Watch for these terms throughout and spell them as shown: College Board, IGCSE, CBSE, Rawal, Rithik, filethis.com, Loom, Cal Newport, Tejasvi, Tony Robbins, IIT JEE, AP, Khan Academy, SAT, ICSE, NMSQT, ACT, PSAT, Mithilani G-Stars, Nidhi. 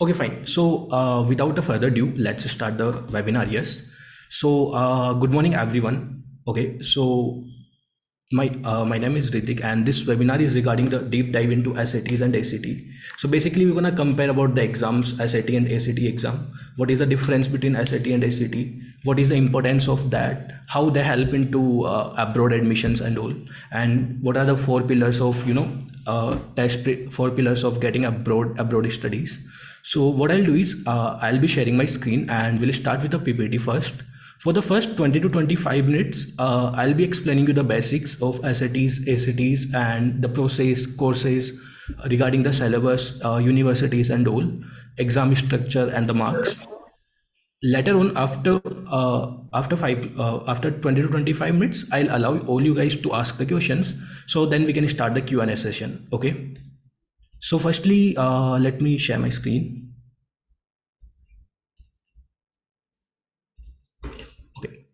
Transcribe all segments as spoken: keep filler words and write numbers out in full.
Okay, fine. So uh, without a further ado, let's start the webinar. Yes. So uh, good morning, everyone. Okay. So my uh, my name is Rithik, and this webinar is regarding the deep dive into S A Ts and A C T. So basically, we're gonna compare about the exams, S A T and A C T exam. What is the difference between S A T and A C T? What is the importance of that? How they help into uh, abroad admissions and all? And what are the four pillars of you know uh, test pre four pillars of getting abroad abroad studies? So what I'll do is uh, I'll be sharing my screen and we'll start with a P P T first. For the first twenty to twenty-five minutes, uh, I'll be explaining you the basics of S A Ts, A C Ts and the process, courses regarding the syllabus, uh, universities and all, exam structure and the marks. Later on, after uh, after five uh, after twenty to twenty-five minutes, I'll allow all you guys to ask the questions. So then we can start the Q and A session. Okay. So firstly, uh, let me share my screen. Okay.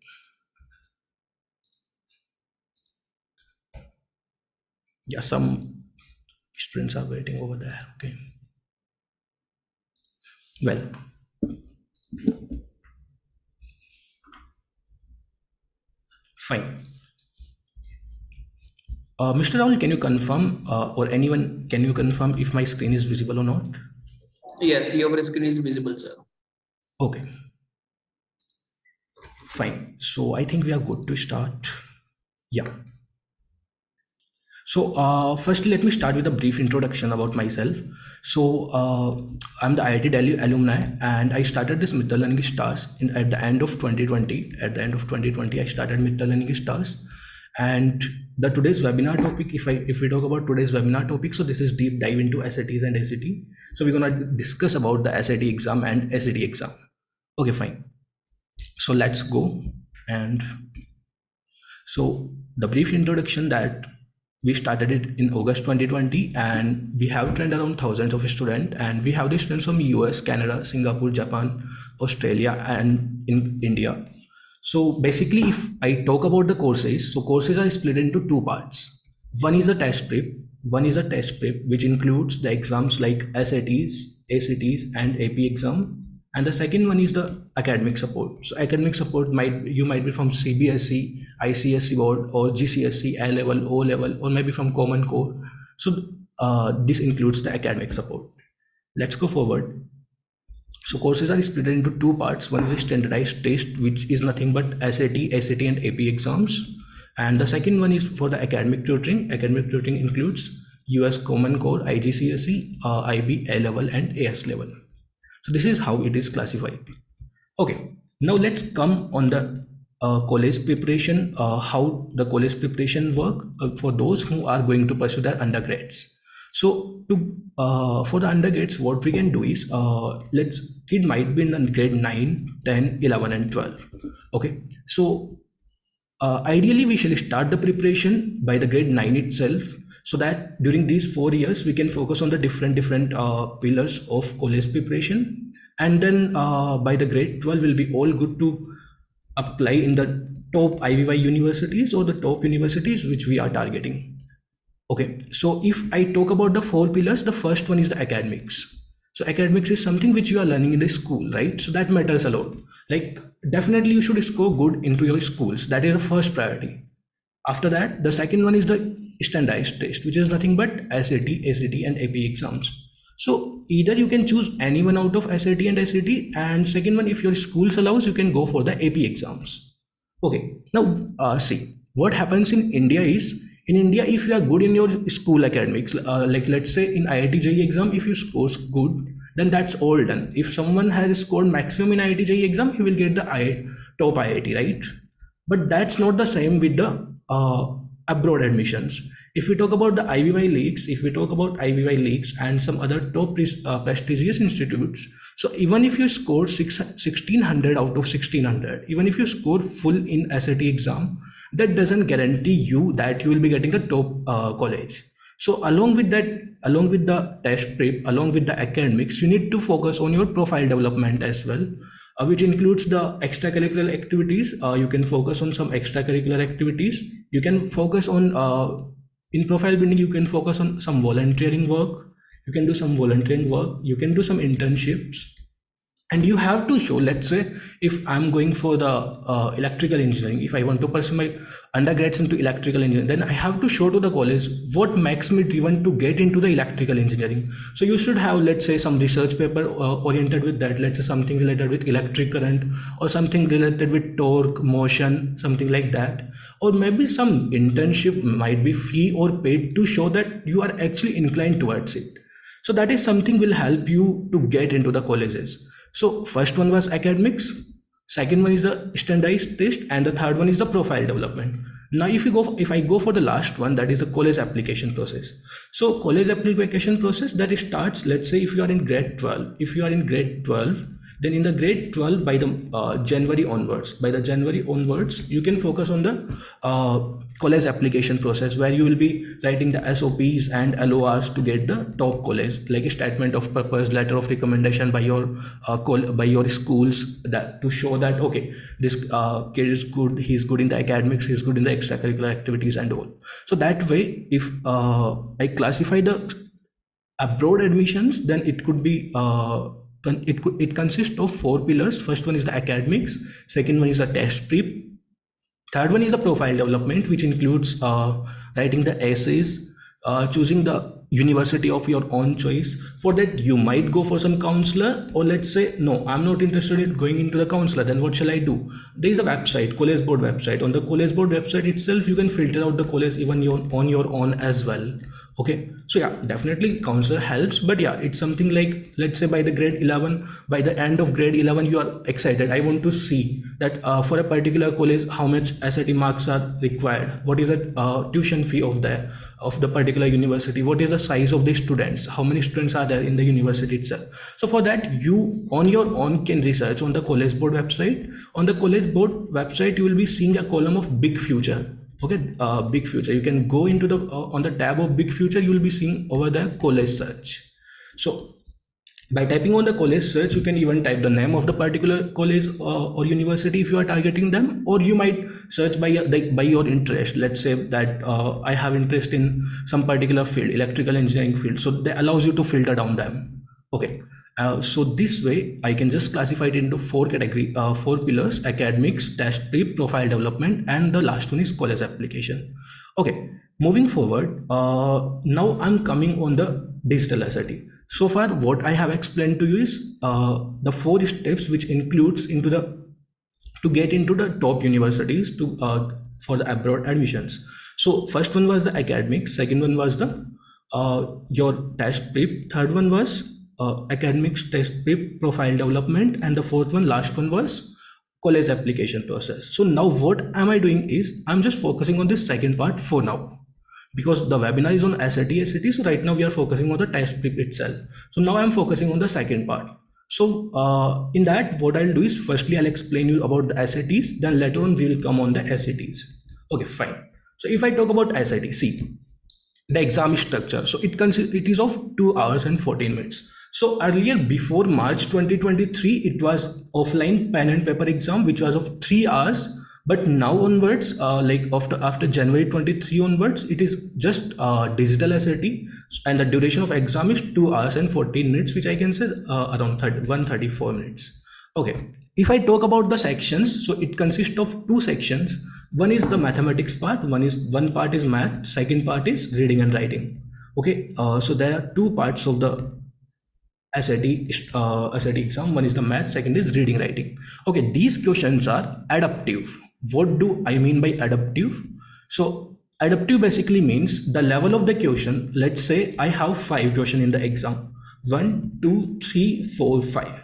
Yeah, some students are waiting over there. Okay. Well. Fine. Uh, Mister Rawal, can you confirm uh, or anyone, can you confirm if my screen is visible or not? Yes, your screen is visible, sir. Okay. Fine. So I think we are good to start. Yeah. So uh, firstly, let me start with a brief introduction about myself. So uh, I'm the I I T Delhi alumni, and I started this Mithilani G-Stars in at the end of twenty twenty. At the end of twenty twenty, I started Mithilani G-Stars. And the today's webinar topic, if I if we talk about today's webinar topic, so this is deep dive into S A Ts and A C T. So we're gonna discuss about the S A T exam and A C T exam. Okay, fine. So let's go. And so the brief introduction that we started it in August twenty twenty, and we have trained around thousands of students, and we have the students from U S, Canada, Singapore, Japan, Australia, and in India. So basically, if I talk about the courses, so courses are split into two parts. One is a test prep, one is a test prep, which includes the exams like S A Ts, A C Ts and A P exam. And the second one is the academic support. So academic support might, you might be from C B S E, I C S E board or G C S E, A level, O level, or maybe from Common Core. So uh, this includes the academic support. Let's go forward. So courses are split into two parts. One is a standardized test, which is nothing but S A T, S A T and A P exams. And the second one is for the academic tutoring. Academic tutoring includes U S Common Core, I G C S E, uh, I B, A level and A S level. So this is how it is classified. Okay, now let's come on the uh, college preparation, uh, how the college preparation work uh, for those who are going to pursue their undergrads. So to, uh, for the undergrads, what we can do is, uh, let's kid might be in grade nine, ten, eleven and twelve. Okay, so uh, ideally we shall start the preparation by the grade nine itself, so that during these four years we can focus on the different different uh, pillars of college preparation, and then uh, by the grade twelve will be all good to apply in the top I V Y universities or the top universities which we are targeting. Okay, so if I talk about the four pillars, the first one is the academics. So academics is something which you are learning in the school, right? So that matters a lot. Like definitely you should score good into your schools. That is the first priority. After that, the second one is the standardized test, which is nothing but S A T, A C T and A P exams. So either you can choose any one out of S A T and A C T, and second one, if your schools allows, you can go for the A P exams. Okay, now uh, see what happens in India is, in India, if you are good in your school academics, uh, like let's say in I I T J E E exam, if you score good, then that's all done. If someone has scored maximum in I I T J E E exam, he will get the top I I T, right? But that's not the same with the uh, abroad admissions. If we talk about the I V Y leagues, if we talk about I V Y leagues and some other top pre uh, prestigious institutes, so even if you score sixteen hundred out of sixteen hundred, even if you score full in S A T exam, that doesn't guarantee you that you will be getting the top uh, college. So along with that, along with the test prep, along with the academics, you need to focus on your profile development as well, uh, which includes the extracurricular activities. Uh, you can focus on some extracurricular activities. You can focus on, uh, in profile building, you can focus on some volunteering work. you can do some volunteering work, you can do some internships, and you have to show, let's say if I'm going for the uh, electrical engineering, if I want to pursue my undergrads into electrical engineering, then I have to show to the college what makes me driven to get into the electrical engineering. So you should have, let's say, some research paper uh, oriented with that, let's say something related with electric current or something related with torque, motion, something like that. Or maybe some internship might be free or paid to show that you are actually inclined towards it. So that is something will help you to get into the colleges. So first one was academics, second one is the standardized test, and the third one is the profile development. Now if you go for, if I go for the last one, that is the college application process. So college application process that starts, let's say if you are in grade twelve, if you are in grade twelve, then in the grade twelve by the uh, January onwards, by the January onwards, you can focus on the uh, college application process, where you will be writing the S O Ps and L O Rs to get the top college, like a statement of purpose, letter of recommendation by your uh, call, by your schools, that to show that, okay, this uh, kid is good, he's good in the academics, he's good in the extracurricular activities and all. So that way, if uh, I classify the abroad admissions, then it could be uh, It, it consists of four pillars. First one is the academics, second one is the test prep, third one is the profile development, which includes uh, writing the essays, uh, choosing the university of your own choice. For that you might go for some counselor, or let's say no, I'm not interested in going into the counselor, then what shall I do? There is a website, College Board website. On the College Board website itself you can filter out the college even your, on your own as well. Okay, so yeah, definitely counselor helps, but yeah, it's something like, let's say by the grade eleven, by the end of grade eleven, you are excited. I want to see that uh, for a particular college, how much S A T marks are required? What is the uh, tuition fee of the, of the particular university? What is the size of the students? How many students are there in the university itself? So for that, you on your own can research on the College Board website. On the College Board website, you will be seeing a column of Big Future. Okay, uh, Big Future, you can go into the uh, on the tab of Big Future, you will be seeing over the college search. So by typing on the college search, you can even type the name of the particular college uh, or university if you are targeting them, or you might search by, by your interest. Let's say that uh, I have interest in some particular field, electrical engineering field, so that allows you to filter down them. Okay, uh, so this way I can just classify it into four category, uh, four pillars: academics, test prep, profile development, and the last one is college application. Okay, moving forward, uh, now I'm coming on the digital S A T. So far what I have explained to you is uh, the four steps which includes into the to get into the top universities to uh, for the abroad admissions. So first one was the academics, second one was the uh, your test prep, third one was Uh, academics, test prep, profile development, and the fourth one, last one was college application process. So now what am I doing is I'm just focusing on this second part for now, because the webinar is on S A T S A T. So right now we are focusing on the test prep itself. So now I'm focusing on the second part. So uh, in that, what I'll do is firstly I'll explain you about the S A Ts, then later on we will come on the S A Ts. Okay, fine. So if I talk about S A T, see the exam structure. So it consists it is of two hours and fourteen minutes. So earlier, before March twenty twenty-three, it was offline pen and paper exam, which was of three hours. But now onwards, uh, like after, after January twenty-three onwards, it is just uh, digital S A T, and the duration of exam is two hours and fourteen minutes, which I can say uh, around one hundred thirty-four minutes. Okay, if I talk about the sections, so it consists of two sections. One is the mathematics part, one is one part is math, second part is reading and writing. Okay, uh, so there are two parts of the S A T, uh, S A T exam. One is the math, second is reading writing. Okay, these questions are adaptive. What do I mean by adaptive? So adaptive basically means the level of the question. Let's say I have five questions in the exam. One, two, three, four, five.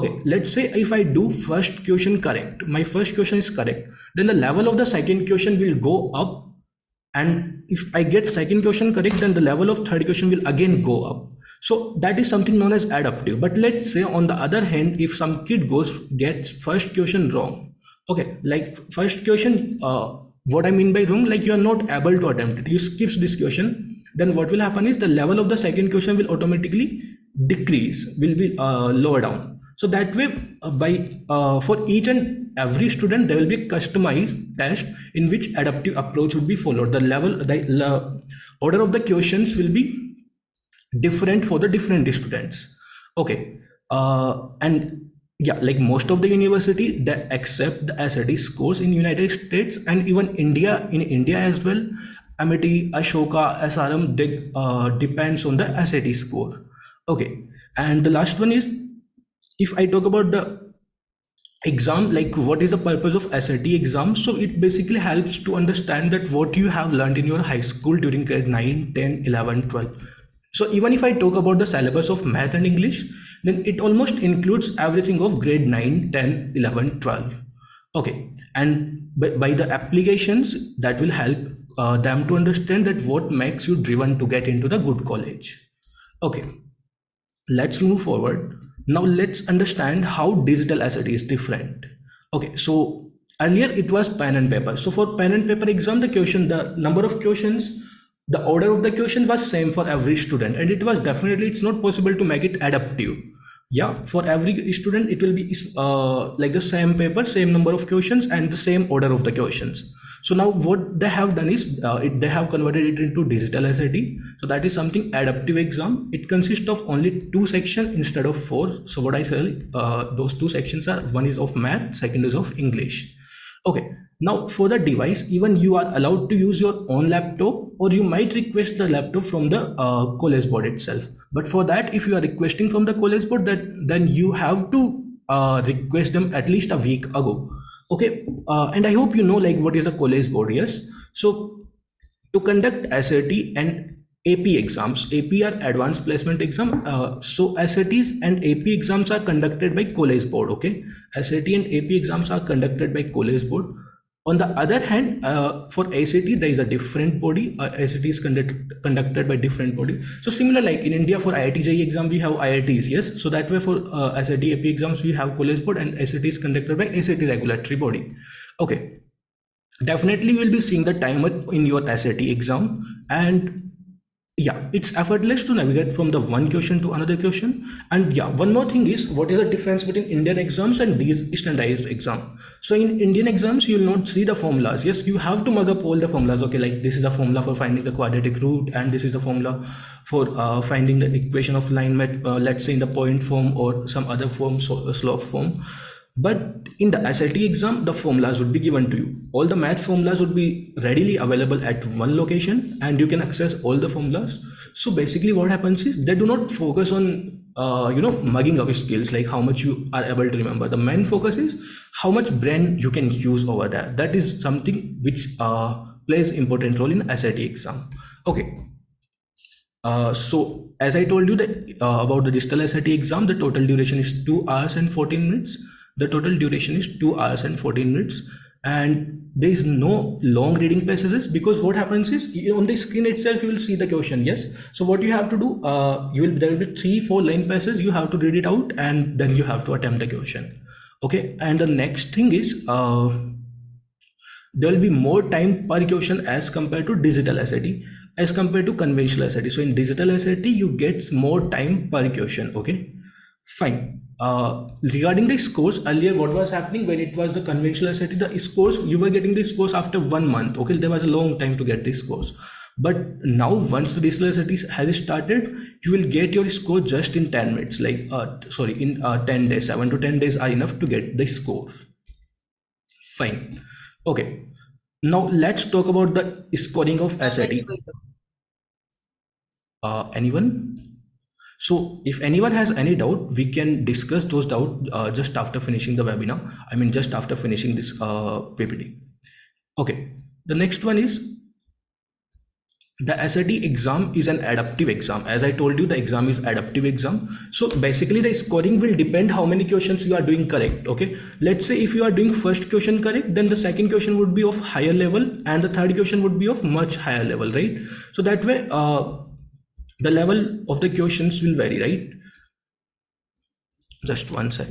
Okay, let's say if I do first question correct, my first question is correct, then the level of the second question will go up. And if I get second question correct, then the level of third question will again go up. So that is something known as adaptive. But let's say on the other hand, if some kid goes gets first question wrong, okay, like first question, uh, what I mean by wrong, like you are not able to attempt it, you skip this question, then what will happen is the level of the second question will automatically decrease, will be uh, lower down. So that way, uh, by uh, for each and every student, there will be a customized test in which adaptive approach will be followed. The level, the uh, order of the questions will be different for the different students. Okay. Uh, and yeah, like most of the university, they accept the S A T scores in United States and even India, in India as well. M I T, Ashoka, S R M, they, uh, depends on the S A T score. Okay. And the last one is, if I talk about the exam, like what is the purpose of S A T exam? So it basically helps to understand that what you have learned in your high school during grade nine, ten, eleven, twelve. So even if I talk about the syllabus of math and English, then it almost includes everything of grade nine, ten, eleven, twelve. Okay. And by, by the applications, that will help uh, them to understand that what makes you driven to get into the good college. Okay. Let's move forward. Now let's understand how digital S A T is different. Okay. So earlier it was pen and paper. So for pen and paper exam, the question, the number of questions, the order of the question was same for every student, and it was definitely, it's not possible to make it adaptive. Yeah, for every student, it will be uh, like the same paper, same number of questions and the same order of the questions. So now what they have done is uh, it, they have converted it into digital S A T. So that is something adaptive exam. It consists of only two sections instead of four. So what I say, uh, those two sections are, one is of math, second is of English. Okay. Now for the device, even you are allowed to use your own laptop, or you might request the laptop from the uh, College Board itself. But for that, if you are requesting from the College Board, that then you have to uh, request them at least a week ago. Okay. Uh, and I hope you know like what is a College Board. Yes. So to conduct S A T and A P exams, A P are advanced placement exam. Uh, so S A Ts and A P exams are conducted by College Board. Okay. S A T and A P exams are conducted by College Board. On the other hand, uh, for A C T, there is a different body. Uh, A C T is conduct, conducted by different body. So similar, like in India for I I T J E E exam, we have I I Ts, yes. So that way for uh, S A T, A P exams, we have College Board, and S A T is conducted by S A T regulatory body. Okay. Definitely you will be seeing the timer in your S A T exam, and yeah, it's effortless to navigate from the one question to another question. And yeah, one more thing is, what is the difference between Indian exams and these standardized exam? So in Indian exams, you will not see the formulas. Yes, you have to mug up all the formulas. Okay, like this is the formula for finding the quadratic root, and this is the formula for uh, finding the equation of line met, uh, let's say in the point form or some other form, so uh, slope form. But in the S A T exam, the formulas would be given to you. All the math formulas would be readily available at one location, and you can access all the formulas. So basically what happens is, they do not focus on, uh, you know, mugging up skills, like how much you are able to remember. The main focus is how much brain you can use over there. That is something which uh, plays important role in S A T exam. Okay. Uh, so as I told you that, uh, about the digital S A T exam, the total duration is two hours and fourteen minutes. The total duration is two hours and fourteen minutes, and there is no long reading passages, because what happens is, on the screen itself you will see the question. Yes. So what you have to do, uh, you will there will be three, four line passages. You have to read it out, and then you have to attempt the question. Okay. And the next thing is, uh, there will be more time per question as compared to digital S A T, as compared to conventional S A T. So in digital S A T, you get more time per question. Okay. Fine. Uh, regarding the scores, earlier what was happening when it was the conventional S A T, the scores, you were getting the scores after one month. Okay, there was a long time to get these scores. But now once the digital S A T has started, you will get your score just in ten minutes, like uh, sorry, in uh, ten days, seven to ten days are enough to get the score. Fine. Okay. Now let's talk about the scoring of S A T. Uh, anyone? So if anyone has any doubt, we can discuss those doubts uh, just after finishing the webinar. I mean, just after finishing this uh, P P T. Okay. The next one is, the S A T exam is an adaptive exam. As I told you, the exam is adaptive exam. So basically the scoring will depend how many questions you are doing correct. Okay. Let's say if you are doing first question correct, then the second question would be of higher level, and the third question would be of much higher level, right? So that way, uh, the level of the questions will vary, right? Just one sec.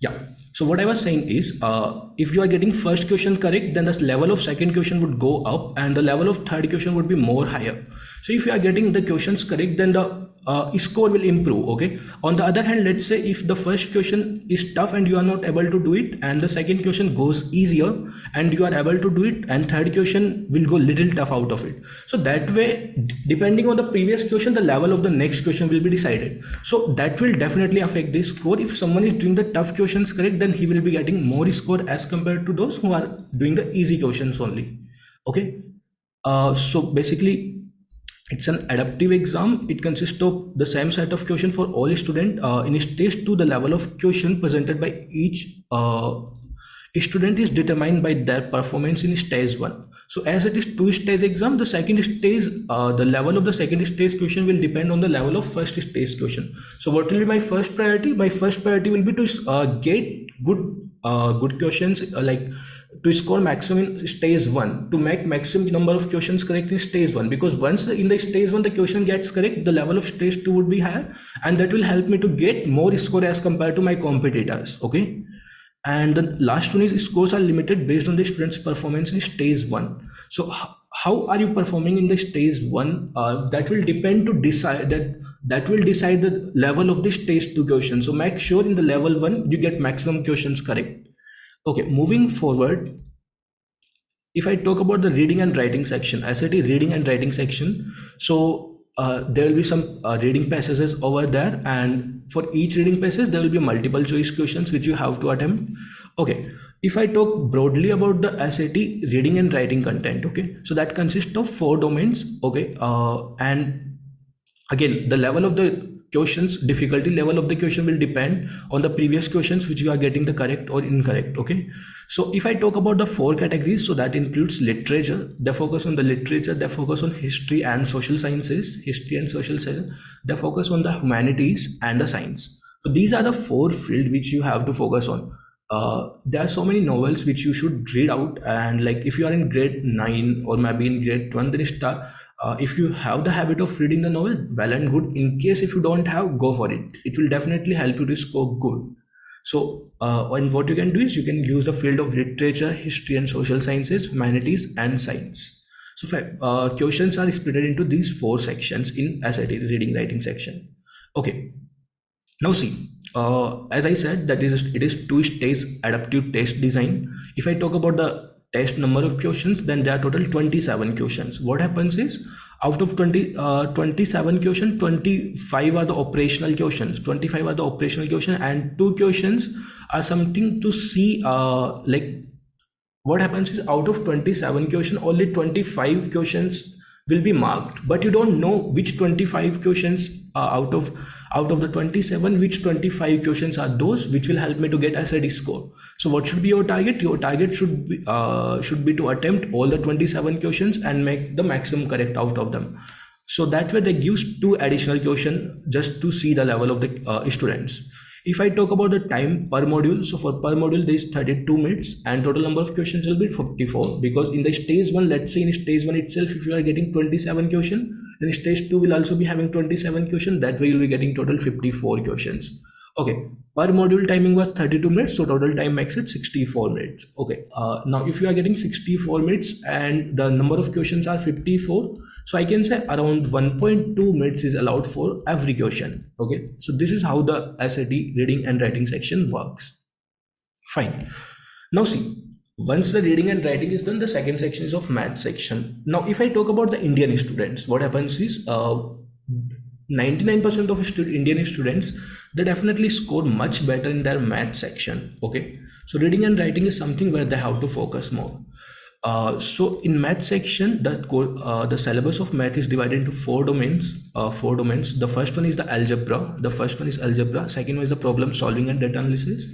Yeah. So what I was saying is, uh, if you are getting first question correct, then the level of second question would go up and the level of third question would be more higher. So if you are getting the questions correct, then the uh, score will improve. Okay. On the other hand, let's say if the first question is tough and you are not able to do it, and the second question goes easier and you are able to do it, and third question will go little tough out of it. So that way, depending on the previous question, the level of the next question will be decided. So that will definitely affect the score. If someone is doing the tough questions correct, then he will be getting more score as compared to those who are doing the easy questions only. Okay. Uh, so basically it's an adaptive exam. It consists of the same set of questions for all students. Uh, in stage two, the level of question presented by each uh, student is determined by their performance in stage one. So as it is two stage exam, the second stage, uh, the level of the second stage question will depend on the level of first stage question. So what will be my first priority? My first priority will be to uh, get good uh, good questions, uh, like to score maximum in stage one, to make maximum number of questions correct in stage one, because once in the stage one the question gets correct, the level of stage two would be higher, and that will help me to get more score as compared to my competitors. Okay. And the last one is, scores are limited based on the student's performance in stage one. So how are you performing in the stage one? Uh, that will depend to decide that that will decide the level of the stage two question. So make sure in the level one you get maximum questions correct. Okay, moving forward. If I talk about the reading and writing section, S A T reading and writing section. So uh, there will be some uh, reading passages over there, and for each reading passage there will be multiple choice questions which you have to attempt. Okay. If I talk broadly about the S A T reading and writing content, okay, so that consists of four domains, okay, uh, and again, the level of the questions, difficulty level of the question will depend on the previous questions which you are getting the correct or incorrect, okay. So if I talk about the four categories, so that includes literature, they focus on the literature, they focus on history and social sciences, history and social sciences, they focus on the humanities and the science. So these are the four fields which you have to focus on. Uh, there are so many novels which you should read out, and like if you are in grade nine or maybe in grade one, then start, uh, if you have the habit of reading the novel, well and good. In case if you don't have, go for it. It will definitely help you to score good. So uh, and what you can do is you can use the field of literature, history and social sciences, humanities and science. So uh, questions are split into these four sections in S A T reading writing section. Okay. Now see, uh, as I said, that is, it is two stage adaptive test design. If I talk about the test number of questions, then there are total twenty-seven questions. What happens is, out of twenty, uh, twenty-seven questions, twenty-five are the operational questions, twenty-five are the operational questions, and two questions are something to see, uh, like what happens is, out of twenty-seven questions, only twenty-five questions will be marked, but you don't know which twenty-five questions are out of out of the twenty-seven, which twenty-five questions are those which will help me to get S A T score. So what should be your target? Your target should be uh, should be to attempt all the twenty-seven questions and make the maximum correct out of them. So that way they give two additional questions just to see the level of the uh, students. If I talk about the time per module, so for per module there is thirty-two minutes and total number of questions will be fifty-four, because in the stage one, let's say in stage one itself, if you are getting twenty-seven questions, then stage two will also be having twenty-seven questions. That way you'll be getting total fifty-four questions. Okay, per module timing was thirty-two minutes, so total time makes it sixty-four minutes. Okay, uh, now if you are getting sixty-four minutes and the number of questions are fifty-four, so I can say around one point two minutes is allowed for every question. Okay, so this is how the S A T reading and writing section works. Fine. Now see, once the reading and writing is done, the second section is of math section. Now if I talk about the Indian students, what happens is, uh, ninety-nine percent of stud Indian students, they definitely score much better in their math section. Okay, so reading and writing is something where they have to focus more. Uh, so in math section, that uh, the syllabus of math is divided into four domains. Uh, four domains. The first one is the algebra. The first one is algebra. Second one is the problem solving and data analysis.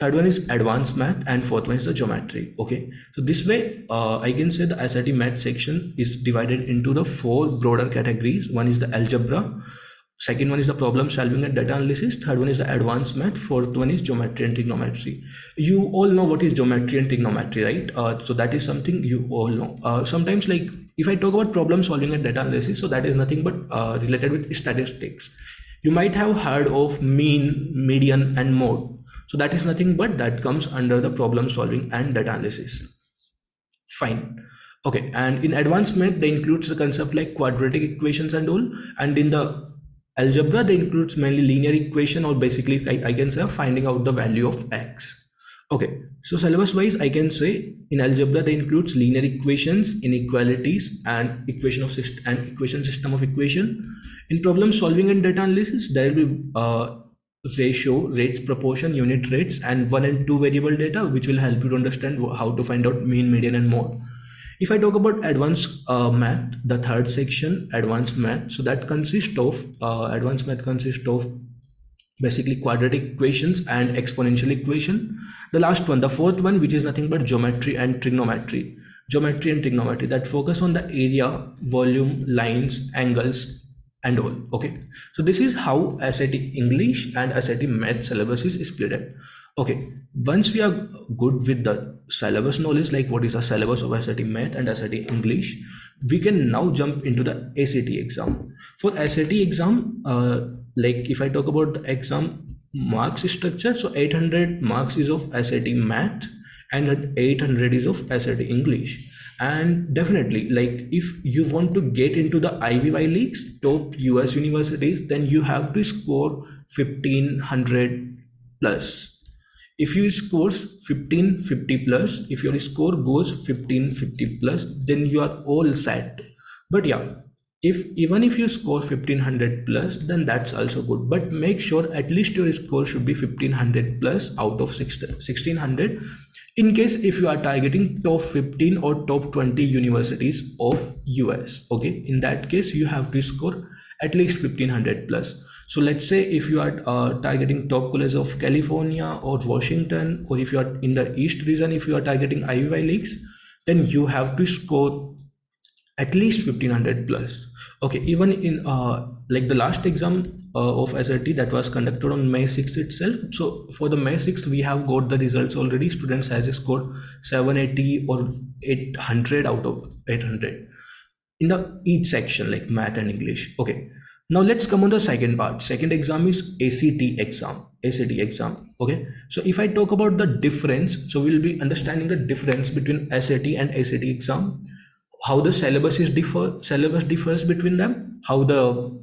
Third one is advanced math, and fourth one is the geometry. Okay, so this way uh, I can say the S A T math section is divided into the four broader categories. One is the algebra, second one is the problem solving and data analysis, third one is the advanced math, fourth one is geometry and trigonometry. You all know what is geometry and trigonometry, right? Uh, so that is something you all know. Uh, sometimes, like if I talk about problem solving and data analysis, so that is nothing but uh, related with statistics. You might have heard of mean, median and mode. So that is nothing but that comes under the problem solving and data analysis. Fine. Okay. And in advanced math, they includes the concept like quadratic equations and all. And in the algebra, they includes mainly linear equation, or basically I, I can say finding out the value of X. Okay. So syllabus wise, I can say in algebra, they includes linear equations, inequalities, and equation of system and equation system of equation. In problem solving and data analysis, there will be uh, ratio, rates, proportion, unit rates, and one and two variable data, which will help you to understand how to find out mean, median, and more. If I talk about advanced uh, math, the third section, advanced math, so that consists of uh, advanced math consists of basically quadratic equations and exponential equation. The last one, the fourth one, which is nothing but geometry and trigonometry, geometry and trigonometry that focus on the area, volume, lines, angles, and all. Okay, so this is how S A T English and S A T math syllabus is split up. Okay, once we are good with the syllabus knowledge, like what is the syllabus of S A T Math and S A T English, we can now jump into the S A T exam. For S A T exam, uh, like if I talk about the exam marks structure, so eight hundred marks is of S A T Math and eight hundred is of S A T English. And definitely, like if you want to get into the Ivy leagues, top U S universities, then you have to score fifteen hundred plus. If you score fifteen fifty plus, if your score goes fifteen fifty plus, then you are all set. But yeah, if even if you score fifteen hundred plus, then that's also good. But make sure at least your score should be fifteen hundred plus out of sixteen hundred. In case if you are targeting top fifteen or top twenty universities of U S, okay, in that case you have to score at least fifteen hundred plus. So let's say if you are uh, targeting top colleges of California or Washington, or if you are in the East region, if you are targeting Ivy leagues, then you have to score at least fifteen hundred plus. Okay, even in uh, like the last exam uh, of S A T that was conducted on May sixth itself. So for the May sixth, we have got the results already. Students has scored seven eighty or eight hundred out of eight hundred in the each section, like math and English. Okay. Now let's come on the second part. Second exam is A C T exam, A C T exam. Okay. So if I talk about the difference, so we'll be understanding the difference between S A T and A C T exam, how the syllabus is differ, syllabus differs between them, how the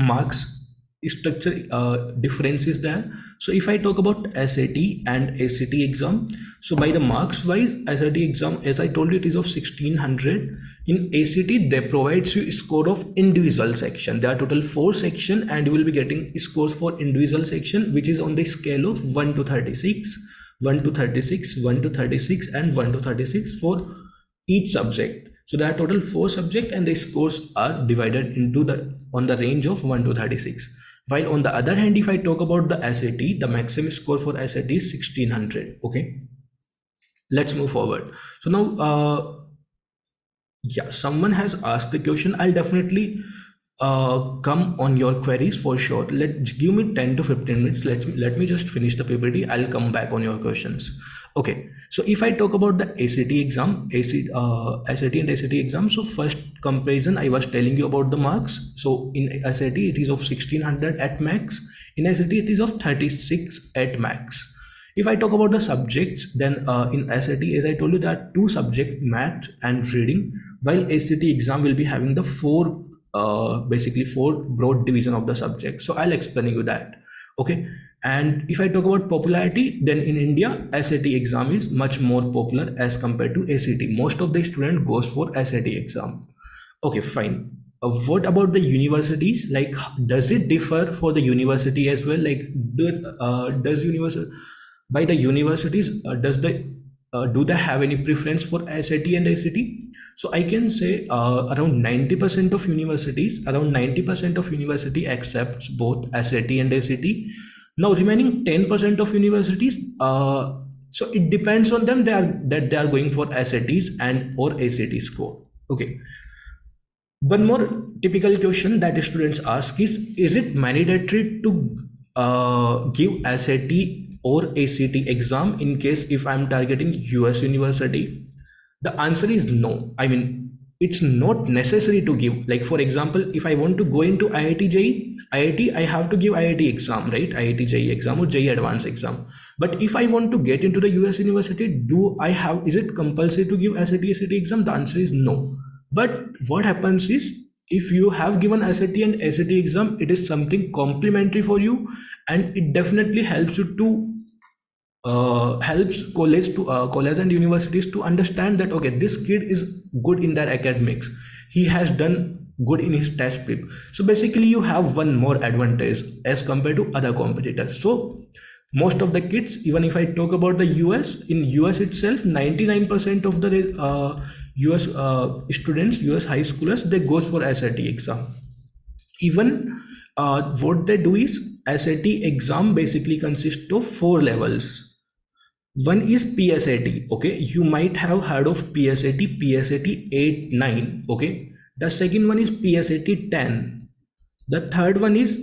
marks structure uh, difference is there. So if I talk about S A T and A C T exam, so by the marks wise, S A T exam, as I told you, it is of sixteen hundred. In A C T, they provides you a score of individual section. There are total four section, and you will be getting scores for individual section, which is on the scale of one to thirty-six, one to thirty-six, one to thirty-six, and one to thirty-six for each subject. So there are total four subjects, and the scores are divided into the on the range of one to thirty-six. While on the other hand, if I talk about the S A T, the maximum score for S A T is sixteen hundred. Okay, let's move forward. So now, uh, yeah, someone has asked the question. I'll definitely uh, come on your queries for sure. Let's give me ten to fifteen minutes. Let me let me just finish the P P T. I'll come back on your questions. Okay, so if I talk about the A C T exam, A C, uh, S A T and A C T exam, so first comparison, I was telling you about the marks. So in S A T, it is of sixteen hundred at max. In S A T, it is of thirty-six at max. If I talk about the subjects, then uh, in S A T, as I told you, there are two subjects, math and reading, while A C T exam will be having the four, uh, basically four broad division of the subject. So I'll explain you that. Okay. And if I talk about popularity, then in India, S A T exam is much more popular as compared to A C T. Most of the student goes for S A T exam. Okay, fine. Uh, what about the universities? Like, does it differ for the university as well? Like, do, uh, does university by the universities, uh, does the Uh, do they have any preference for S A T and A C T? So I can say uh, around ninety percent of universities, around ninety percent of university accepts both S A T and A C T. Now remaining ten percent of universities, uh, so it depends on them. They are that they are going for S A Ts and or A C T score. Okay. One more typical question that students ask is: is it mandatory to uh, give S A T or A C T exam in case if I'm targeting U S university? The answer is no. I mean, it's not necessary to give. Like, for example, if I want to go into I I T J E E, I I T, I have to give I I T exam, right? I I T J E E exam or J E E advanced exam. But if I want to get into the U S university, do I have, is it compulsory to give S A T, S A T exam? The answer is no. But what happens is, if you have given S A T and S A T exam, it is something complementary for you, and it definitely helps you to uh helps college to uh, college and universities to understand that, okay, this kid is good in their academics, he has done good in his test prep. So basically you have one more advantage as compared to other competitors. So most of the kids, even if I talk about the U S, in U S itself, ninety-nine percent of the uh, U S uh, students, U S high schoolers, they goes for S A T exam. Even uh, what they do is, S A T exam basically consists of four levels. One is P S A T. Okay, you might have heard of P S A T, P S A T eight, nine. Okay, the second one is P S A T ten. The third one is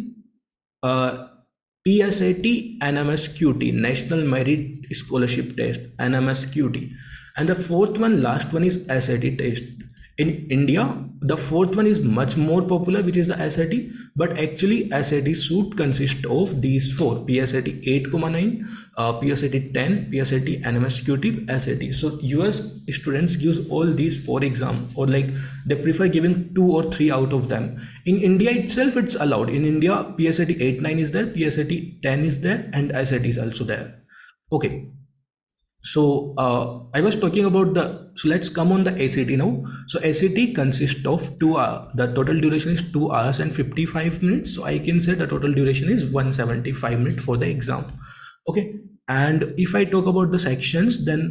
uh, P S A T N M S Q T, National Merit Scholarship Test, N M S Q T, and the fourth one, last one, is S A T test. In India, the fourth one is much more popular, which is the S A T, but actually S A T suite consists of these four: P S A T eight, nine, uh, P S A T ten, P S A T N M S Q T, S A T. So U S students gives all these four exams, or like they prefer giving two or three out of them. In India itself, it's allowed. In India, P S A T eight, nine is there, P S A T ten is there, and S A T is also there. Okay. So uh, I was talking about the, so let's come on the S A T now. So S A T consists of two hours, the total duration is two hours and fifty-five minutes. So I can say the total duration is one hundred seventy-five minutes for the exam. Okay. And if I talk about the sections, then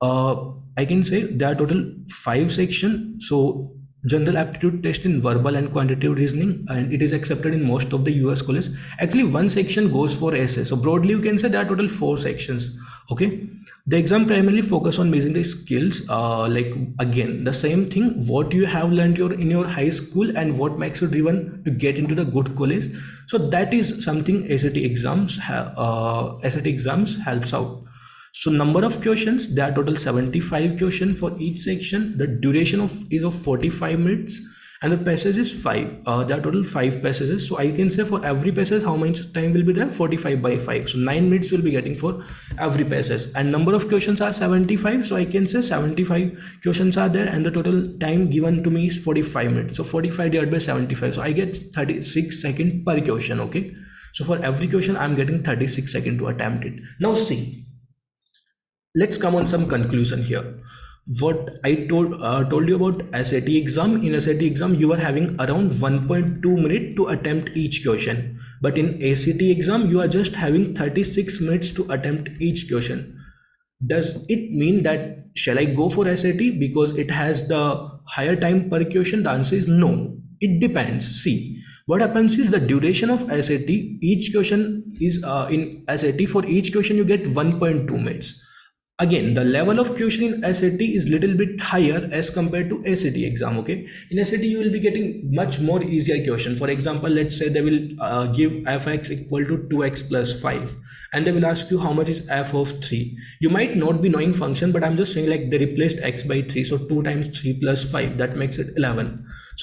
uh, I can say there are total five sections. So general aptitude test in verbal and quantitative reasoning, and it is accepted in most of the U S colleges. Actually, one section goes for essay. So broadly, you can say there are total four sections. Okay, the exam primarily focus on measuring the skills. Uh, like again, the same thing. What you have learned your in your high school and what makes you driven to get into the good college. So that is something S A T exams uh, S A T exams helps out. So number of questions, there are total seventy-five questions for each section. The duration of is of forty-five minutes, and the passage is five. Uh, there are total five passages. So I can say for every passage, how much time will be there? forty-five by five. So nine minutes will be getting for every passage, and number of questions are seventy-five. So I can say seventy-five questions are there, and the total time given to me is forty-five minutes. So forty-five divided by seventy-five. So I get thirty-six seconds per question. Okay. So for every question, I'm getting thirty-six seconds to attempt it. Now see, let's come on some conclusion here. What I told uh, told you about S A T exam. In S A T exam, you are having around one point two minutes to attempt each question. But in A C T exam, you are just having thirty-six minutes to attempt each question. Does it mean that shall I go for S A T because it has the higher time per question? The answer is no. It depends. See, what happens is the duration of S A T, each question is uh, in S A T, for each question you get one point two minutes. Again, the level of question in S A T is little bit higher as compared to S A T exam. Okay, in S A T you will be getting much more easier question. For example, let's say they will uh, give f of x equal to two x plus five, and they will ask you how much is f of three. You might not be knowing function, but I'm just saying like they replaced x by three, so two times three plus five, that makes it eleven.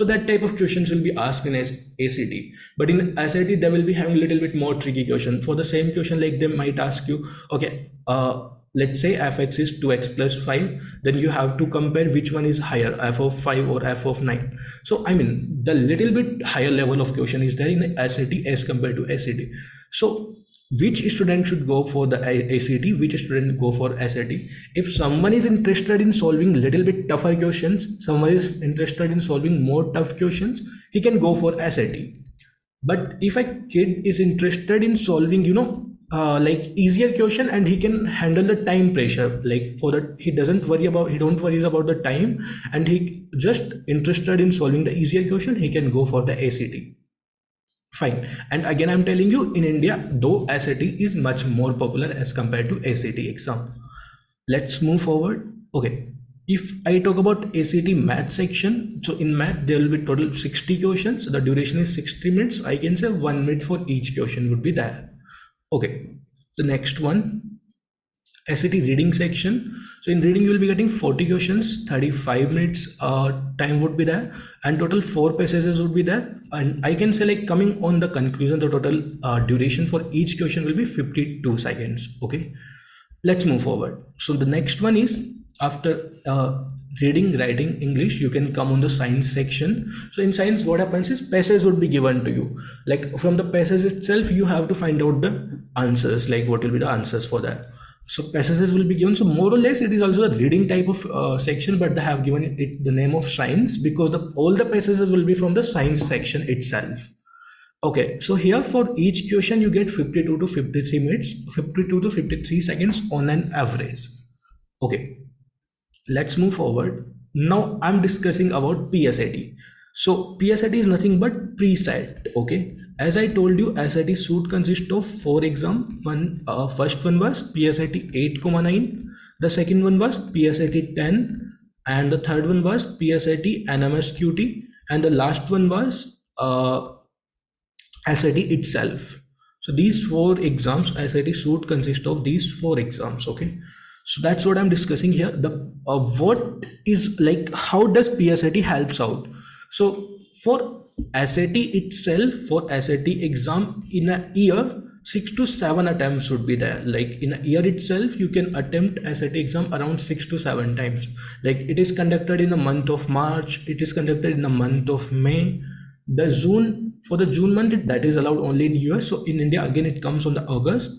So that type of questions will be asked in A C T. But in S A T, they will be having a little bit more tricky question. For the same question, like they might ask you, okay, uh, let's say f of x is two x plus five, then you have to compare which one is higher, f of five or f of nine. So I mean, the little bit higher level of question is there in S A T as compared to S A T. So which student should go for the A C T, which student go for S A T? If someone is interested in solving little bit tougher questions, someone is interested in solving more tough questions, he can go for S A T. But if a kid is interested in solving, you know, Uh, like easier question, and he can handle the time pressure, like for that he doesn't worry about he don't worries about the time, and he just interested in solving the easier question, he can go for the A C T. Fine. And again, I'm telling you, in India though, S A T is much more popular as compared to A C T exam. Let's move forward. Okay, if I talk about A C T math section, so in math there will be total sixty questions. So the duration is sixty minutes. I can say one minute for each question would be there. Okay, the next one, S A T reading section. So in reading you will be getting forty questions, thirty-five minutes uh, time would be there, and total four passages would be there. And I can say, like, coming on the conclusion, the total uh, duration for each question will be fifty-two seconds. Okay, let's move forward. So the next one is, after uh, reading, writing, English, you can come on the science section. So in science, what happens is passage would be given to you. Like from the passage itself, you have to find out the answers, like what will be the answers for that. So passages will be given. So more or less it is also a reading type of uh, section, but they have given it the name of science because the, all the passages will be from the science section itself. Okay, so here for each question you get fifty-two to fifty-three minutes, fifty-two to fifty-three seconds on an average. Okay, let's move forward. Now I'm discussing about P S A T. So P S A T is nothing but pre-sat. Okay, as I told you, S A T should consist of four exams. One, uh, first one was P S A T eight point nine, the second one was P S A T ten, and the third one was P S A T N M S Q T, and the last one was uh, S A T itself. So these four exams, S A T should consist of these four exams. Okay, so that's what I'm discussing here. The uh, what is, like, how does P S A T helps out? So for S A T itself, for S A T exam in a year, six to seven attempts would be there. Like in a year itself, you can attempt S A T exam around six to seven times. Like it is conducted in the month of March. It is conducted in the month of May. The June, for the June month, it, that is allowed only in U S. So in India, again, it comes on the August,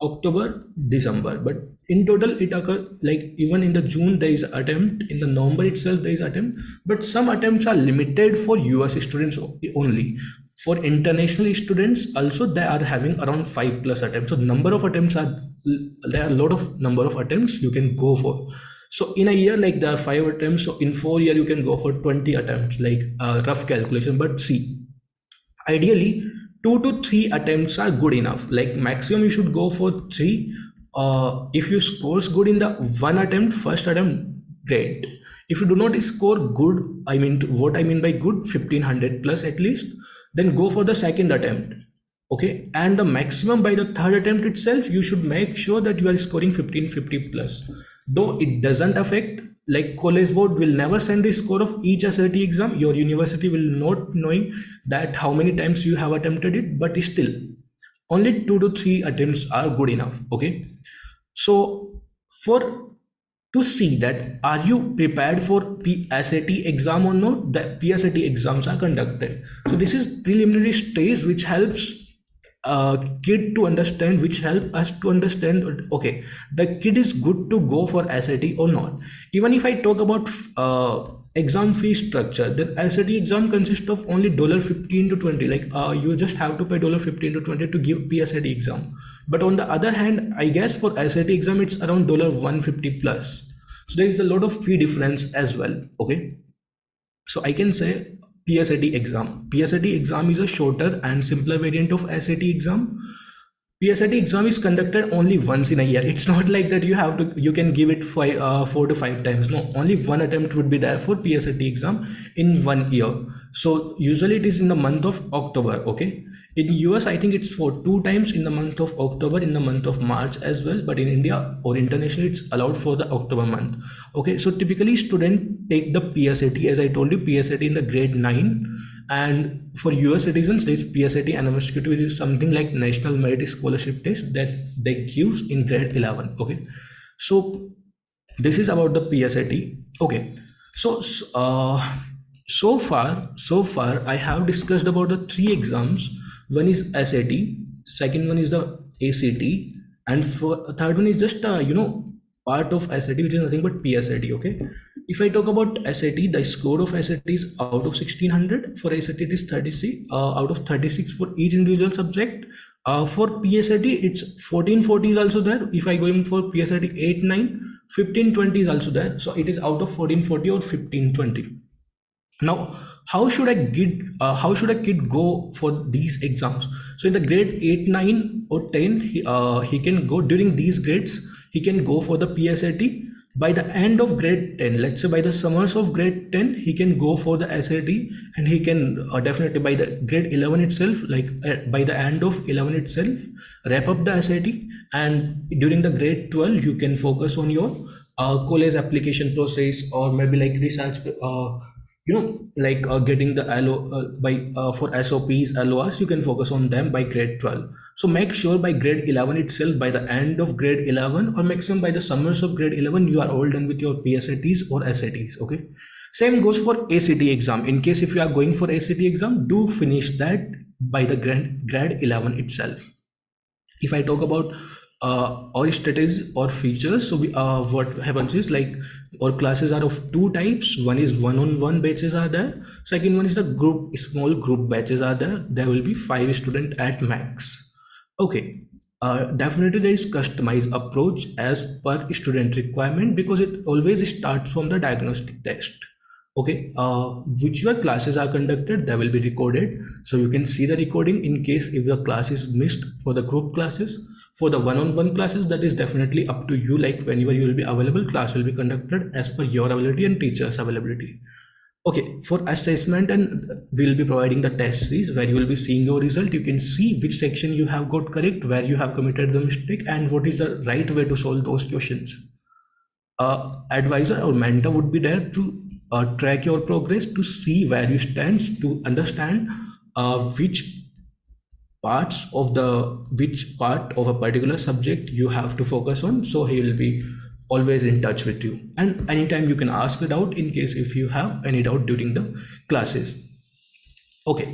October, December, but in total it occurs, like even in the June there is attempt, in the November itself there is attempt, but some attempts are limited for U S students only. For international students also they are having around five plus attempts. So number of attempts are, there are a lot of number of attempts you can go for. So in a year, like there are five attempts, so in four years you can go for twenty attempts, like a rough calculation. But see, ideally two to three attempts are good enough. Like maximum you should go for three. Uh, if you score good in the one attempt, first attempt, great. If you do not score good, I mean, what I mean by good, fifteen hundred plus at least, then go for the second attempt. Okay, and the maximum by the third attempt itself, you should make sure that you are scoring fifteen fifty plus. Though it doesn't affect, like College Board will never send the score of each S A T exam. Your university will not knowing that how many times you have attempted it, but still only two to three attempts are good enough. Okay, so for to see that are you prepared for P S A T exam or not, the P S A T exams are conducted. So this is preliminary stage which helps Uh, kid to understand, which help us to understand, okay, the kid is good to go for S A T or not. Even if I talk about uh, exam fee structure, then S A T exam consists of only fifteen to twenty, like uh, you just have to pay fifteen to twenty to give P S A T exam. But on the other hand, I guess for S A T exam it's around one fifty plus. So there is a lot of fee difference as well. Okay, so I can say P S A T exam. P S A T exam is a shorter and simpler variant of S A T exam. P S A T exam is conducted only once in a year. It's not like that you have to, you can give it five, uh, four to five times. No, only one attempt would be there for P S A T exam in one year. So usually it is in the month of October. Okay, in U S I think it's for two times, in the month of October, in the month of March as well. But in India or internationally it's allowed for the October month. Okay, so typically student take the P S A T, as I told you, P S A T in the grade nine, and for U S citizens there is P S A T N M S Q T, which is something like National Merit Scholarship Test that they give in grade eleven. Okay, so this is about the P S A T. Okay, so uh, So far, so far, I have discussed about the three exams. One is S A T, second one is the A C T, and for, third one is just uh, you know, part of S A T, which is nothing but P S A T. Okay, if I talk about S A T, the score of S A T is out of sixteen hundred. For S A T, it is thirty-six uh, out of thirty-six for each individual subject. Uh, for P S A T, it's fourteen forty is also there. If I go in for P S A T eight nine, fifteen twenty is also there. So it is out of fourteen forty or fifteen twenty. Now, how should a kid, uh, how should a kid go for these exams? So in the grade eight, nine or ten, he, uh, he can go during these grades, he can go for the P S A T. by the end of grade ten, let's say by the summers of grade ten, he can go for the S A T, and he can uh, definitely by the grade eleven itself, like uh, by the end of eleven itself, wrap up the S A T, and during the grade twelve, you can focus on your uh, college application process, or maybe like research, uh, you know, like uh, getting the L O, uh, by uh, for S O Ps, L O Rs, you can focus on them by grade twelve. So make sure by grade eleven itself, by the end of grade eleven, or maximum by the summers of grade eleven, you are all done with your P S A Ts or S A Ts. Okay. Same goes for A C T exam. In case if you are going for A C T exam, do finish that by the grade eleven itself. If I talk about Uh, or strategies or features, so we, uh, what happens is like our classes are of two types. One is one-on-one batches are there, second one is the group, small group batches are there. There will be five students at max. Okay, uh, definitely there is customized approach as per student requirement, because it always starts from the diagnostic test. Okay, uh, which your classes are conducted, they will be recorded, so you can see the recording in case if the class is missed for the group classes. For the one-on-one classes, that is definitely up to you, like whenever you will be available, class will be conducted as per your availability and teacher's availability. Okay, for assessment, and we will be providing the test series where you will be seeing your result. You can see which section you have got correct, where you have committed the mistake, and what is the right way to solve those questions. Uh, advisor or mentor would be there to Uh, track your progress, to see where you stand, to understand uh, which parts of the which part of a particular subject you have to focus on. So he will be always in touch with you, and anytime you can ask a doubt in case if you have any doubt during the classes. Okay,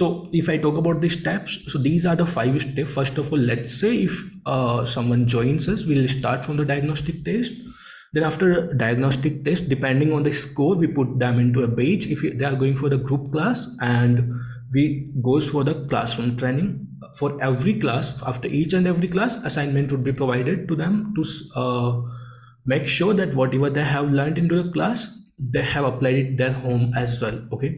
so if I talk about the steps, so these are the five steps. First of all, let's say if uh, someone joins us, we'll start from the diagnostic test. Then after diagnostic test, depending on the score, we put them into a batch if they are going for the group class, and we goes for the classroom training. For every class, after each and every class, assignment would be provided to them to uh, make sure that whatever they have learned into the class, they have applied it their home as well. Okay.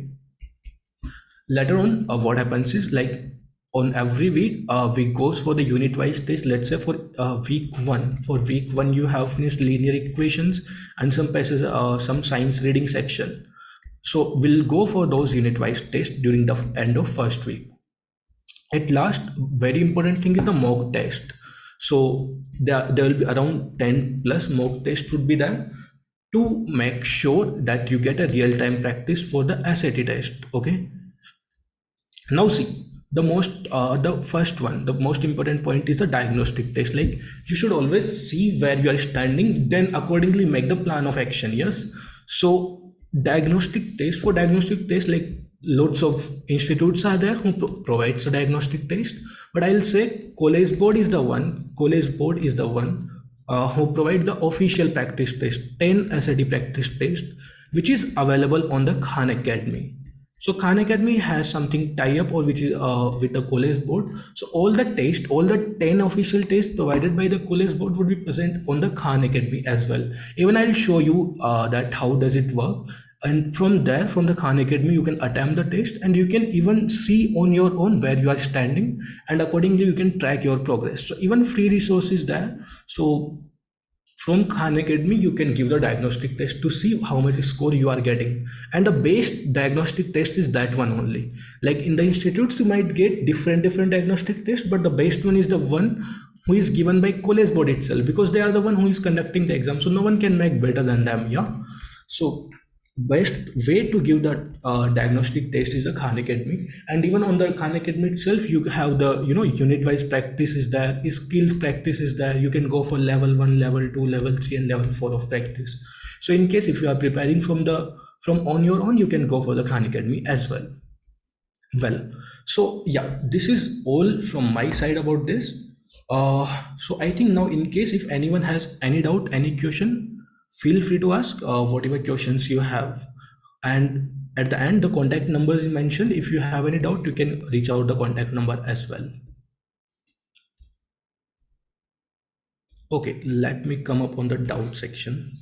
Later on, uh, what happens is like on every week, uh, we goes for the unit wise test. Let's say for uh, week one, for week one, you have finished linear equations and some passages, uh, some science reading section. So we'll go for those unit wise tests during the end of first week. At last, very important thing is the mock test. So there, there will be around ten plus mock tests would be there to make sure that you get a real time practice for the S A T test. Okay. Now see. The most, uh, the first one, the most important point is the diagnostic test. Like you should always see where you are standing, then accordingly make the plan of action. Yes. So diagnostic test, for diagnostic test, like lots of institutes are there who pro provides the diagnostic test, but I'll say College Board is the one, College Board is the one uh, who provide the official practice test, ten S A T practice test, which is available on the Khan Academy. So Khan Academy has something tie up or which is uh, with the College Board. So all the test, all the ten official tests provided by the College Board would be present on the Khan Academy as well. Even I'll show you uh, that how does it work. And from there, from the Khan Academy, you can attempt the test, and you can even see on your own where you are standing, and accordingly you can track your progress. So even free resources there. So from Khan Academy, you can give the diagnostic test to see how much score you are getting. And the base diagnostic test is that one only. Like in the institutes, you might get different, different diagnostic tests, but the best one is the one who is given by College Board itself, because they are the one who is conducting the exam. So no one can make better than them. Yeah. So best way to give the uh, diagnostic test is the Khan Academy. And even on the Khan Academy itself, you have the, you know, unit wise practice is there, skills practice is there. You can go for level one, level two, level three, and level four of practice. So in case if you are preparing from the, from on your own, you can go for the Khan Academy as well. Well, so yeah, this is all from my side about this. Uh, so I think now in case if anyone has any doubt, any question, feel free to ask uh, whatever questions you have, and at the end the contact number is mentioned. If you have any doubt, you can reach out the contact number as well. Okay, let me come up on the doubt section.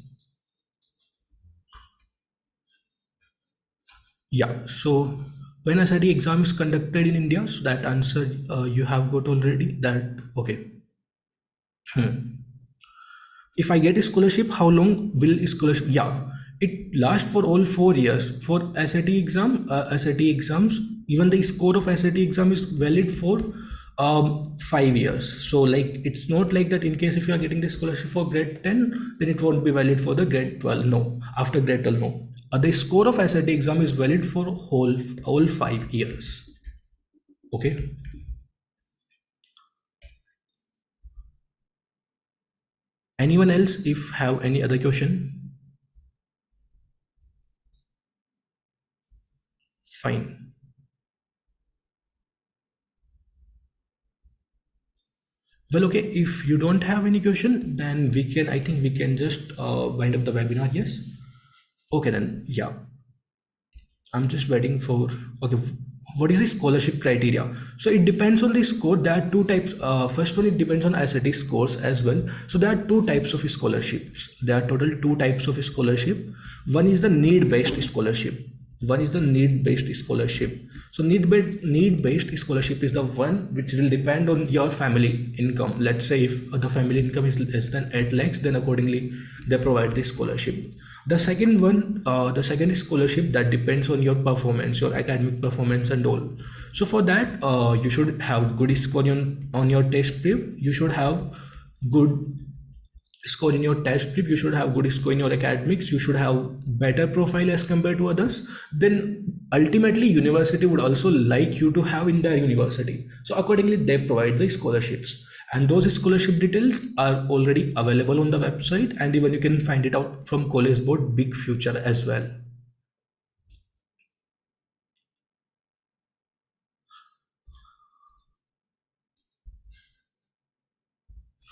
Yeah, so when S A T exam is conducted in India, so that answer uh, you have got already that. Okay. Hmm. if I get a scholarship, how long will scholarship? Yeah, it lasts for all four years for S A T exam, uh, S A T exams. Even the score of S A T exam is valid for um, five years. So like, it's not like that in case if you are getting the scholarship for grade ten, then it won't be valid for the grade twelve. No, after grade twelve, no. Uh, the score of S A T exam is valid for whole, all five years. Okay. Anyone else if have any other question? Fine. Well, okay, if you don't have any question, then we can, I think we can just uh, wind up the webinar. Yes. Okay, then, yeah, I'm just waiting for, okay, what is the scholarship criteria? So it depends on the score. There are two types. Uh, first one, it depends on S A T scores as well. So there are two types of scholarships. There are total two types of scholarship. One is the need-based scholarship. One is the need-based scholarship. So need-based need-based scholarship is the one which will depend on your family income. Let's say if the family income is less than eight lakhs, then accordingly they provide the scholarship. The second one, uh, the second scholarship that depends on your performance, your academic performance and all. So for that, uh, you should have good score on, on your test prep. You should have good score in your test prep. You should have good score in your academics. You should have better profile as compared to others. Then ultimately university would also like you to have in their university. So accordingly, they provide the scholarships. And those scholarship details are already available on the website, and even you can find it out from College Board Big Future as well.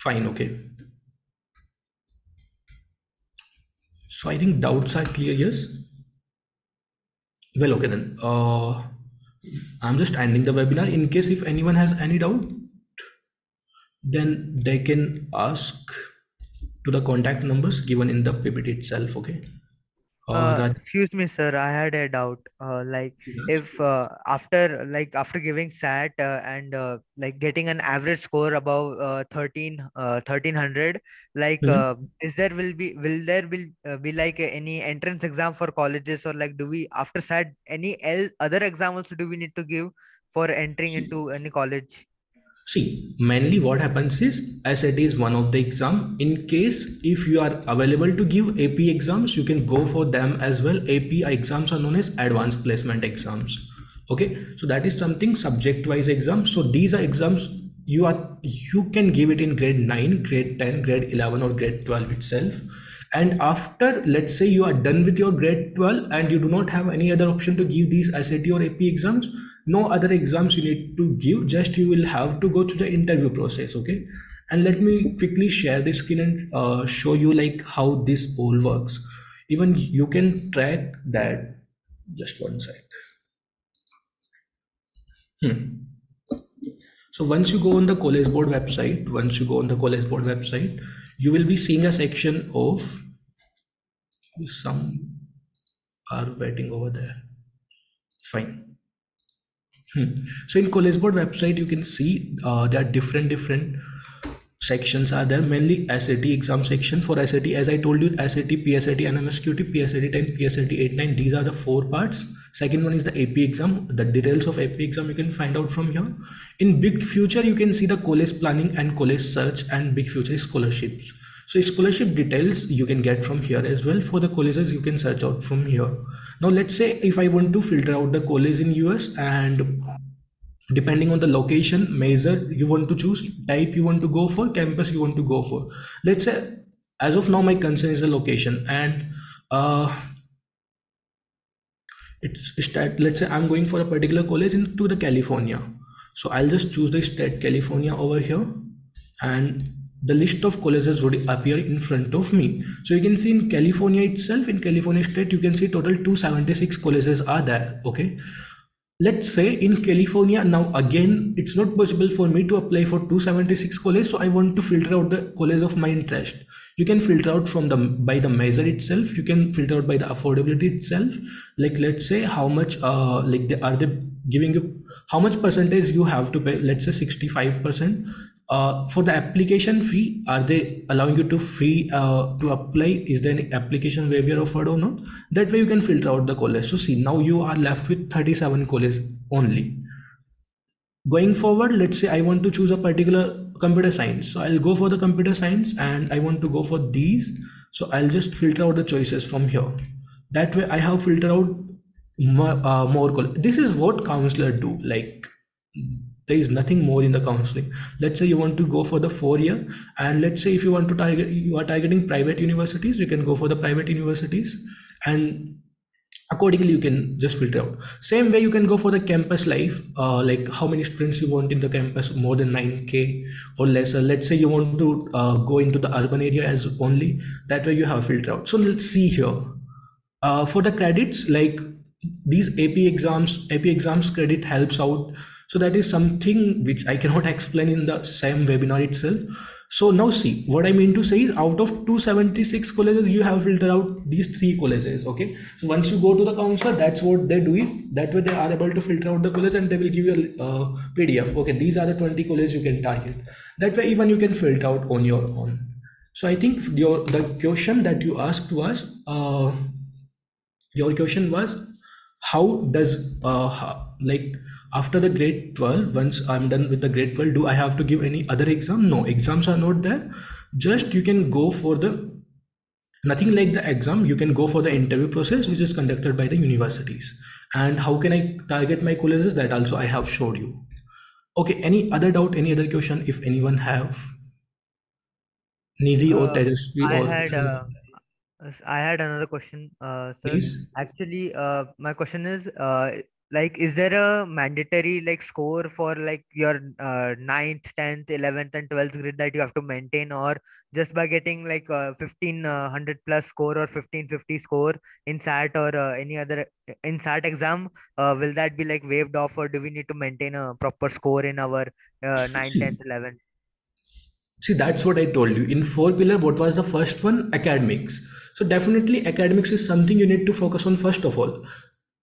Fine, okay. So I think doubts are clear, yes? Well, okay then. Uh, I'm just ending the webinar in case if anyone has any doubt, then they can ask to the contact numbers given in the P P T itself. Okay. Uh, uh, excuse me, sir. I had a doubt. Uh, like yes, if uh, yes. after like after giving S A T uh, and uh, like getting an average score above uh, thirteen hundred, like mm-hmm. uh, is there will be will there will uh, be like any entrance exam for colleges, or like do we after S A T any el other exam also do we need to give for entering into any college? See, mainly what happens is S A T is one of the exam. In case if you are available to give A P exams, you can go for them as well. A P exams are known as advanced placement exams. Okay, so that is something subject wise exams. So these are exams you are you can give it in grade nine, grade ten, grade eleven or grade twelve itself. And after, let's say you are done with your grade twelve and you do not have any other option to give these S A T or A P exams, no other exams you need to give, just you will have to go through the interview process. Okay, and let me quickly share this screen and uh, show you like how this poll works. Even you can track that. Just one sec. Hmm. So once you go on the College Board website, once you go on the College Board website, you will be seeing a section of, some are waiting over there. Fine. Hmm. So in College Board website, you can see uh, there are different, different sections are there, mainly S A T exam section. For S A T, as I told you, S A T, P S A T, N M S Q T, P S A T ten, P S A T eight, nine, these are the four parts. Second one is the A P exam. The details of A P exam you can find out from here. In Big Future, you can see the college planning and college search and Big Future scholarships. So scholarship details you can get from here as well. For the colleges, you can search out from here. Now, let's say if I want to filter out the college in U S, and depending on the location, major you want to choose, type you want to go for, campus you want to go for. Let's say as of now, my concern is the location, and uh, it's state. Let's say I'm going for a particular college into the California. So I'll just choose the state California over here, and the list of colleges would appear in front of me. So you can see in California itself, in California state, you can see total two hundred seventy-six colleges are there. Okay. Let's say in California, now again, it's not possible for me to apply for two hundred seventy-six colleges. So I want to filter out the college of my interest. You can filter out from the, by the measure itself. You can filter out by the affordability itself. Like, let's say how much, uh, like they, are they giving you, how much percentage you have to pay? Let's say sixty-five percent. Uh, for the application fee, are they allowing you to free uh, to apply? Is there any application waiver offered or no? That way you can filter out the college. So see, now you are left with thirty-seven colleges only. Going forward, let's say I want to choose a particular computer science. So I'll go for the computer science and I want to go for these. So I'll just filter out the choices from here. That way I have filtered out more, uh, more colleges. This is what counselor do. Like, there is nothing more in the counseling. Let's say you want to go for the four year, and let's say if you want to target, you are targeting private universities, you can go for the private universities, and accordingly you can just filter out. Same way you can go for the campus life, uh, like how many students you want in the campus, more than nine K or lesser. Let's say you want to uh, go into the urban area as only, that way you have filtered out. So let's see here. Uh, for the credits, like these A P exams, A P exams credit helps out. So that is something which I cannot explain in the same webinar itself. So now see, what I mean to say is out of two hundred seventy-six colleges, you have filtered out these three colleges. Okay. So once you go to the counselor, that's what they do is that way they are able to filter out the colleges and they will give you a uh, P D F. Okay. These are the twenty colleges you can target. That way even you can filter out on your own. So I think your, the question that you asked was, uh, your question was, how does uh, like after the grade twelve, once I'm done with the grade twelve, do I have to give any other exam? No, exams are not there. Just you can go for the, nothing like the exam, you can go for the interview process which is conducted by the universities. And how can I target my colleges? That also I have showed you. Okay, any other doubt, any other question if anyone have? Nidhi uh, or Tejasvi? I or had uh... I had another question, uh, sir. Please? Actually, uh, my question is, uh, like, is there a mandatory like score for like your uh, ninth, tenth, eleventh, and twelfth grade that you have to maintain, or just by getting like a fifteen hundred plus score or fifteen fifty score in SAT or uh, any other in SAT exam, uh, will that be like waived off, or do we need to maintain a proper score in our uh, ninth, tenth, eleventh? See, that's what I told you. In four pillar, what was the first one? Academics. So definitely academics is something you need to focus on first of all.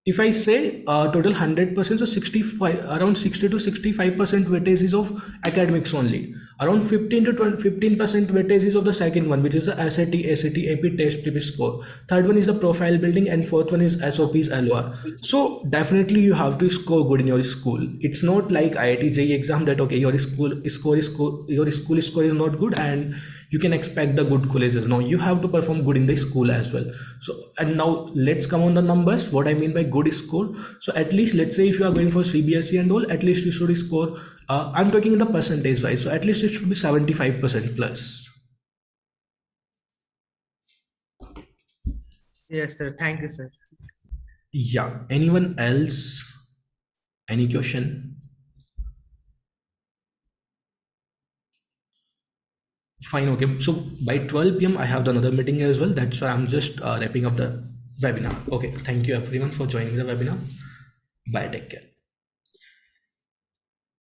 If I say uh, total one hundred percent, so sixty-five, around sixty to sixty-five percent weightage is of academics only. Around fifteen to twenty, fifteen percent weightage is of the second one, which is the S A T, S A T, A P test prep score. Third one is the profile building, and fourth one is S O Ps, L O R. So definitely you have to score good in your school. It's not like I I T J E E exam that okay, your school score is score, your school score is not good and you can expect the good colleges. Now you have to perform good in the school as well. So, and now let's come on the numbers. What I mean by good score. So at least let's say if you are going for C B S E and all, at least you should score, uh, I'm talking in the percentage wise. So at least it should be seventy-five percent plus. Yes, sir. Thank you, sir. Yeah. Anyone else? Any question? Fine. Okay. So by twelve P M I have another meeting as well. That's why I'm just uh, wrapping up the webinar. Okay. Thank you everyone for joining the webinar. Bye. Take care.